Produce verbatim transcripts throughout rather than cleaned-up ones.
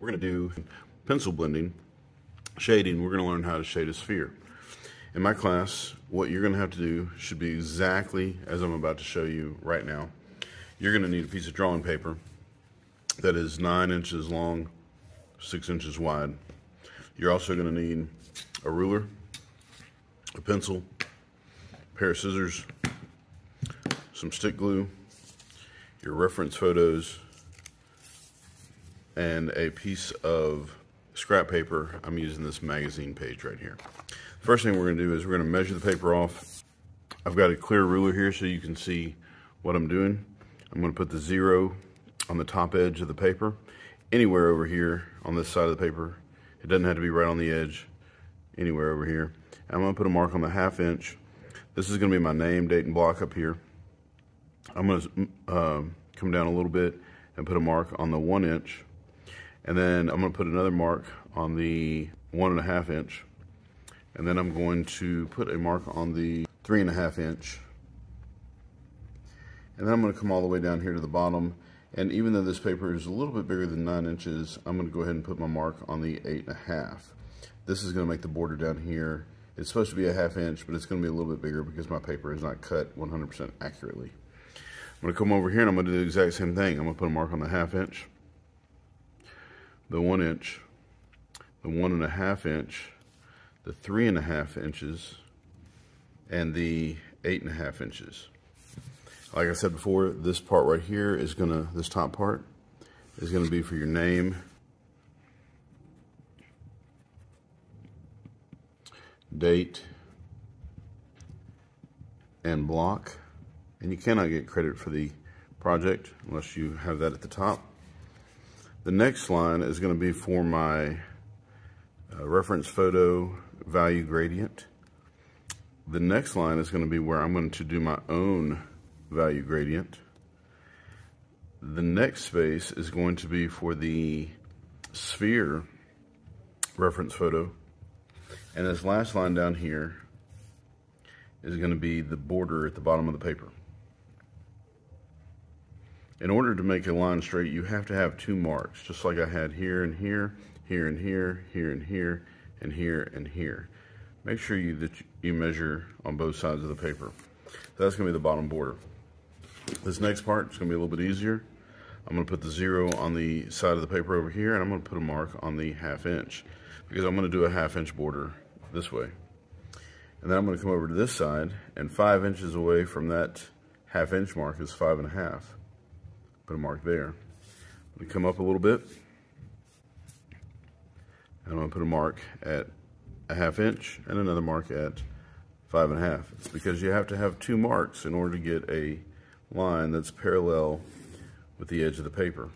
We're going to do pencil blending, shading. We're going to learn how to shade a sphere. In my class, what you're going to have to do should be exactly as I'm about to show you right now. You're going to need a piece of drawing paper that is nine inches long, six inches wide. You're also going to need a ruler, a pencil, a pair of scissors, some stick glue, your reference photos, and a piece of scrap paper. I'm using this magazine page right here. First thing we're going to do is we're going to measure the paper off. I've got a clear ruler here so you can see what I'm doing. I'm going to put the zero on the top edge of the paper. Anywhere over here on this side of the paper. It doesn't have to be right on the edge. Anywhere over here. And I'm going to put a mark on the half inch. This is going to be my name, date, and block up here. I'm going to uh, come down a little bit and put a mark on the one inch. And then I'm going to put another mark on the one and a half inch. And then I'm going to put a mark on the three and a half inch. And then I'm going to come all the way down here to the bottom. And even though this paper is a little bit bigger than nine inches, I'm going to go ahead and put my mark on the eight and a half. This is going to make the border down here. It's supposed to be a half inch, but it's going to be a little bit bigger because my paper is not cut one hundred percent accurately. I'm going to come over here and I'm going to do the exact same thing. I'm going to put a mark on the half inch, the one inch, the one and a half inch, the three and a half inches, and the eight and a half inches. Like I said before, this part right here is gonna, this top part is gonna be for your name, date, and block. And you cannot get credit for the project unless you have that at the top. The next line is gonna be for my uh, reference photo value gradient. The next line is gonna be where I'm going to do my own value gradient. The next space is going to be for the sphere reference photo. And this last line down here is going to be the border at the bottom of the paper. In order to make a line straight, you have to have two marks, just like I had here and here, here and here, here and here, and here and here. Make sure you that you measure on both sides of the paper. That's going to be the bottom border. This next part is going to be a little bit easier. I'm going to put the zero on the side of the paper over here, and I'm going to put a mark on the half inch because I'm going to do a half inch border this way. And then I'm going to come over to this side, and five inches away from that half inch mark is five and a half. Put a mark there. I'm going to come up a little bit, and I'm going to put a mark at a half inch and another mark at five and a half. It's because you have to have two marks in order to get a line that's parallel with the edge of the paper.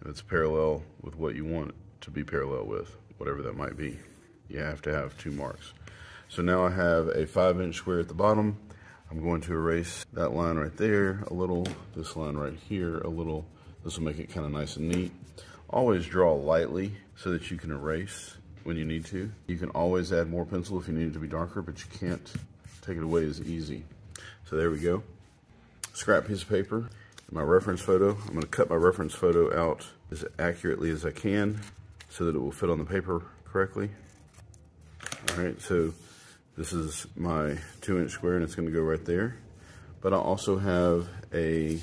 And it's parallel with what you want it to be parallel with, whatever that might be. You have to have two marks. So now I have a five inch square at the bottom. I'm going to erase that line right there a little, this line right here a little. This will make it kind of nice and neat. Always draw lightly so that you can erase when you need to. You can always add more pencil if you need it to be darker, but you can't take it away as easy. So there we go. Scrap piece of paper. My reference photo. I'm going to cut my reference photo out as accurately as I can so that it will fit on the paper correctly. All right, so this is my two inch square and it's going to go right there. But I also have a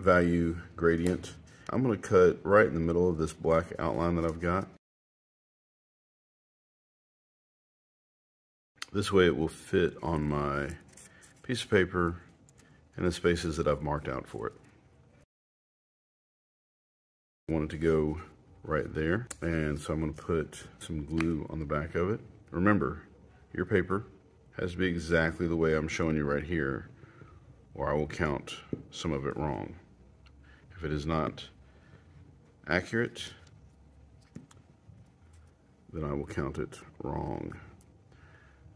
value gradient. I'm going to cut right in the middle of this black outline that I've got. This way it will fit on my piece of paper and the spaces that I've marked out for it. I want it to go right there, and so I'm going to put some glue on the back of it. Remember, your paper has to be exactly the way I'm showing you right here, or I will count some of it wrong. If it is not accurate, then I will count it wrong.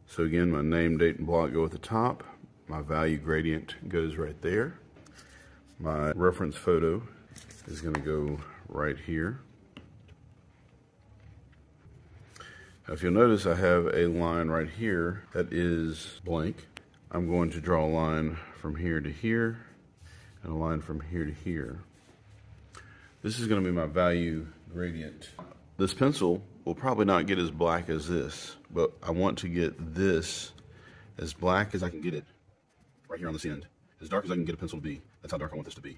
So again, my name, date, and block go at the top. My value gradient goes right there. My reference photo is going to go right here. Now, if you'll notice, I have a line right here that is blank. I'm going to draw a line from here to here and a line from here to here. This is gonna be my value gradient. This pencil will probably not get as black as this, but I want to get this as black as I can get it right here on this end. As dark as I can get a pencil to be, that's how dark I want this to be.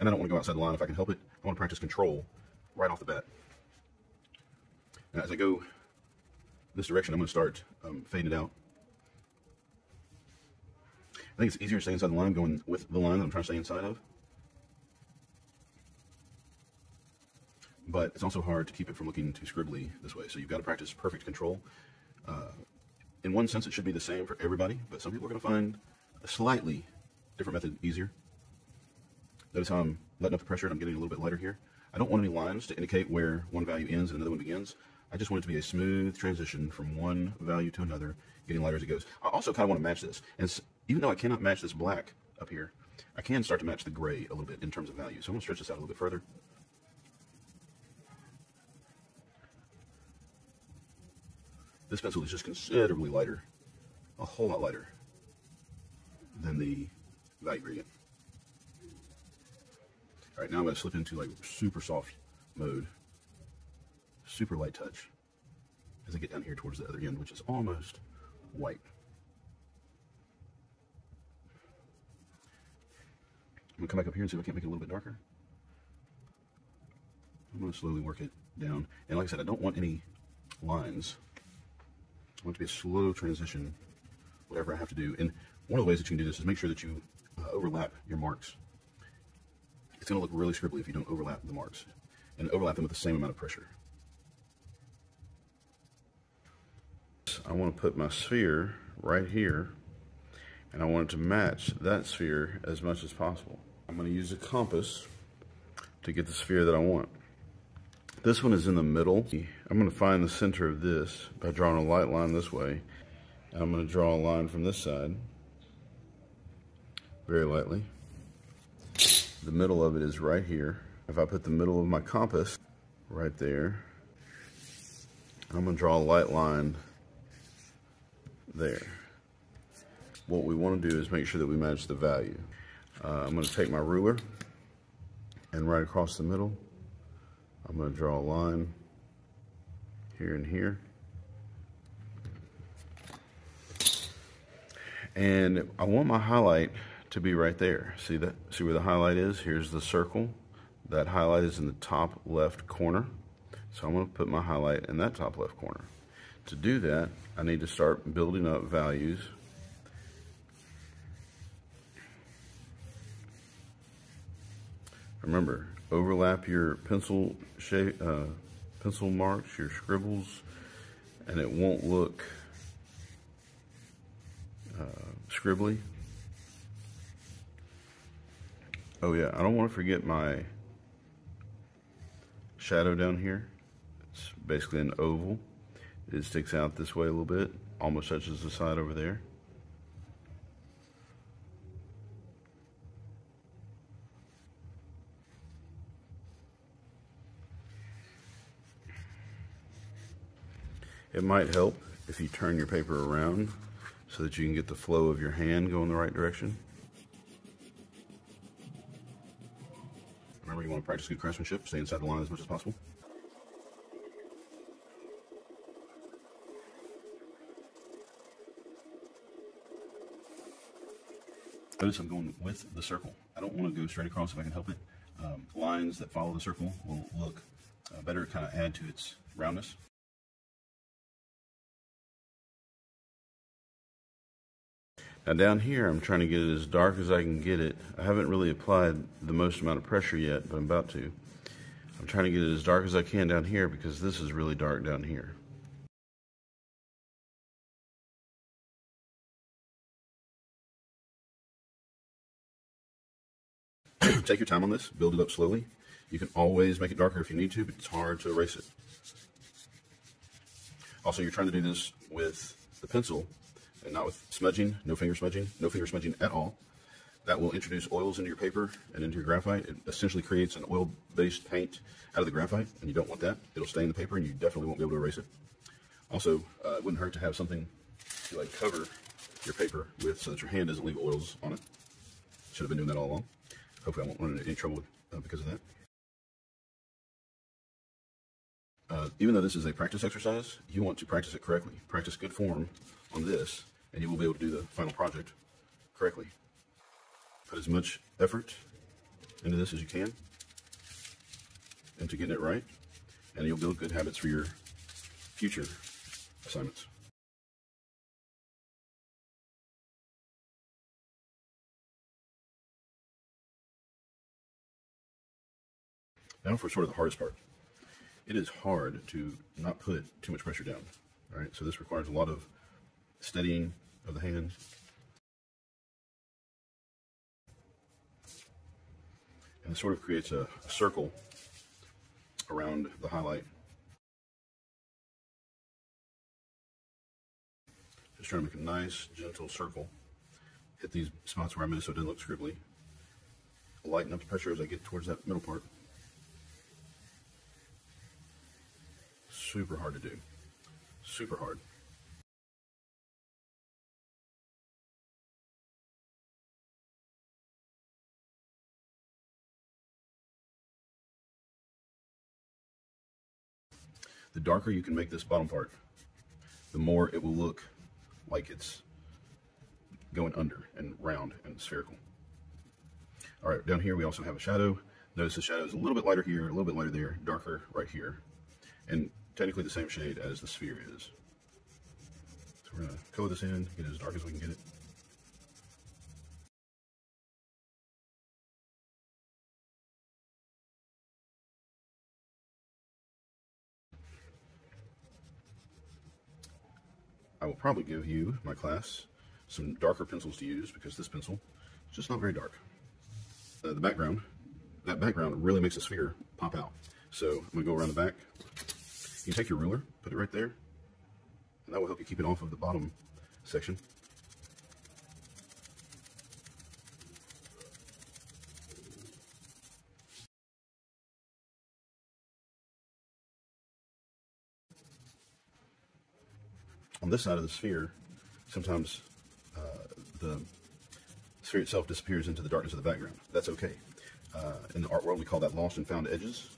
And I don't want to go outside the line if I can help it. I want to practice control right off the bat. Now as I go this direction, I'm going to start um, fading it out. I think it's easier to stay inside the line going with the line that I'm trying to stay inside of. But it's also hard to keep it from looking too scribbly this way. So you've got to practice perfect control. Uh, in one sense, it should be the same for everybody, but some people are going to find a slightly different method easier. Notice how I'm letting up the pressure and I'm getting a little bit lighter here. I don't want any lines to indicate where one value ends and another one begins. I just want it to be a smooth transition from one value to another, getting lighter as it goes. I also kind of want to match this. And even though I cannot match this black up here, I can start to match the gray a little bit in terms of value. So I'm going to stretch this out a little bit further. This pencil is just considerably lighter, a whole lot lighter than the value gradient. All right, now I'm going to slip into like super soft mode, super light touch as I get down here towards the other end, which is almost white. I'm going to come back up here and see if I can't make it a little bit darker. I'm going to slowly work it down. And like I said, I don't want any lines. I want it to be a slow transition, whatever I have to do. And one of the ways that you can do this is make sure that you uh, overlap your marks. It's going to look really scribbly if you don't overlap the marks, and overlap them with the same amount of pressure. I want to put my sphere right here, and I want it to match that sphere as much as possible. I'm going to use a compass to get the sphere that I want. This one is in the middle. I'm going to find the center of this by drawing a light line this way. I'm going to draw a line from this side, very lightly. The middle of it is right here. If I put the middle of my compass right there, I'm going to draw a light line there. What we want to do is make sure that we match the value. Uh, I'm going to take my ruler, and right across the middle, I'm going to draw a line here and here. And I want my highlight to be right there. See that? See where the highlight is? Here's the circle. That highlight is in the top left corner. So I'm going to put my highlight in that top left corner. To do that, I need to start building up values. Remember, overlap your pencil shape, uh, pencil marks, your scribbles, and it won't look uh, scribbly. Oh yeah, I don't want to forget my shadow down here. It's basically an oval. It sticks out this way a little bit, almost touches the side over there. It might help if you turn your paper around so that you can get the flow of your hand going the right direction. Remember, you want to practice good craftsmanship, stay inside the line as much as possible. Notice I'm going with the circle. I don't want to go straight across if I can help it. Um, lines that follow the circle will look uh, better, kind of add to its roundness. Now down here, I'm trying to get it as dark as I can get it. I haven't really applied the most amount of pressure yet, but I'm about to. I'm trying to get it as dark as I can down here because this is really dark down here. Take your time on this, build it up slowly. You can always make it darker if you need to, but it's hard to erase it. Also, you're trying to do this with the pencil and not with smudging, no finger smudging, no finger smudging at all. That will introduce oils into your paper and into your graphite. It essentially creates an oil-based paint out of the graphite, and you don't want that. It'll stain the paper, and you definitely won't be able to erase it. Also, uh, it wouldn't hurt to have something to like cover your paper with so that your hand doesn't leave oils on it. Should have been doing that all along. Hopefully I won't run into any trouble uh, because of that. uh, even though this is a practice exercise, you want to practice it correctly. Practice good form on this, and you will be able to do the final project correctly. Put as much effort into this as you can into getting it right, and you'll build good habits for your future assignments. Now for sort of the hardest part. It is hard to not put too much pressure down, all right? So this requires a lot of steadying of the hands. And it sort of creates a, a circle around the highlight. Just trying to make a nice, gentle circle. Hit these spots where I miss so it doesn't look scribbly. Lighten up the pressure as I get towards that middle part. Super hard to do. Super hard. The darker you can make this bottom part, the more it will look like it's going under and round and spherical. All right, down here we also have a shadow. Notice the shadow is a little bit lighter here, a little bit lighter there, darker right here. And technically the same shade as the sphere is. So we're going to color this in, get it as dark as we can get it. I will probably give you, my class, some darker pencils to use because this pencil is just not very dark. Uh, the background, that background really makes the sphere pop out. So I'm going to go around the back. You take your ruler, put it right there, and that will help you keep it off of the bottom section. On this side of the sphere, sometimes uh, the sphere itself disappears into the darkness of the background. That's okay. Uh, in the art world, we call that lost and found edges.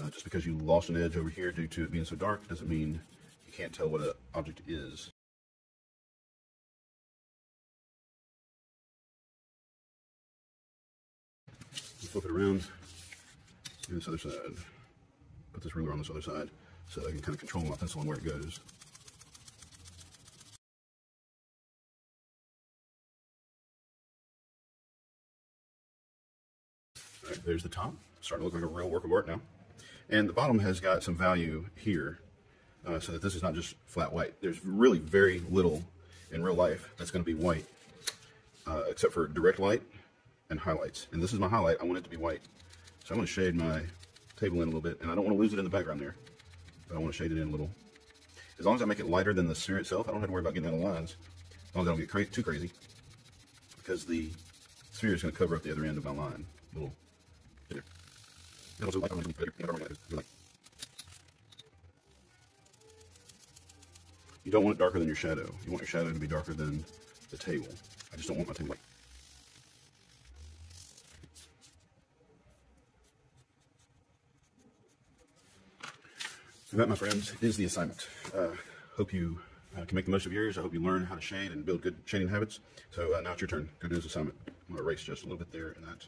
Uh, just because you lost an edge over here due to it being so dark doesn't mean you can't tell what an object is. Flip it around, do this other side. Put this ruler on this other side so that I can kind of control my pencil and where it goes. All right, there's the top. It's starting to look like a real work of art now. And the bottom has got some value here, uh, so that this is not just flat white. There's really very little in real life that's going to be white, uh, except for direct light and highlights. And this is my highlight. I want it to be white. So I'm going to shade my table in a little bit, and I don't want to lose it in the background there, but I want to shade it in a little. As long as I make it lighter than the sphere itself, I don't have to worry about getting out of lines, as long as I don't get cra too crazy, because the sphere is going to cover up the other end of my line. A little bit. All right, you don't want it darker than your shadow. You want your shadow to be darker than the table. I just don't want my table white. And that, my friends, is the assignment. Uh, hope you uh, can make the most of yours. I hope you learn how to shade and build good shading habits. So uh, now it's your turn. Go do this assignment. I'm going to erase just a little bit there and that.